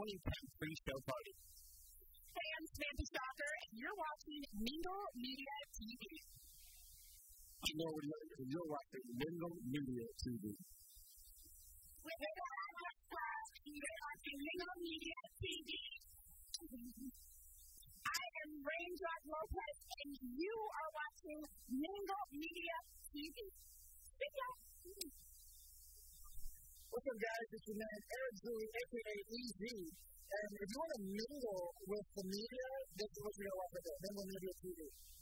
2010 free show party. Hey, I'm Santa Stalker, and you're watching Mingle Media TV. I know what you're watching, Mingle Media TV. With it all, let's class, you're watching Mingle Media TV. I am Rain Drop Lopez, and you are watching Mingle Media TV. Good job. What's up, guys? This is your man, Eric Dewey, a.k.a. EZ. And if you want to mingle with the media, this is what you're going to watch right there, Mingle Media TV.